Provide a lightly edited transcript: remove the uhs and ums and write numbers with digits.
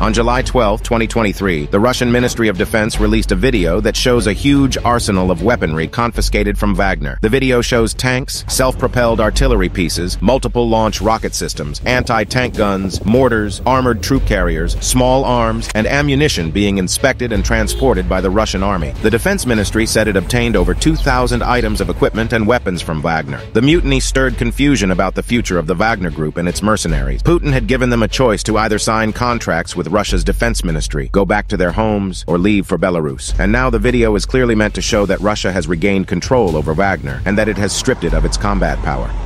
On July 12, 2023, the Russian Ministry of Defense released a video that shows a huge arsenal of weaponry confiscated from Wagner. The video shows tanks, self-propelled artillery pieces, multiple launch rocket systems, anti-tank guns, mortars, armored troop carriers, small arms, and ammunition being inspected and transported by the Russian army. The Defense Ministry said it obtained over 2,000 items of equipment and weapons from Wagner. The mutiny stirred confusion about the future of the Wagner Group and its mercenaries. Putin had given them a choice to either sign contracts with Russia's defense ministry, go back to their homes, or leave for Belarus. And now the video is clearly meant to show that Russia has regained control over Wagner and that it has stripped it of its combat power.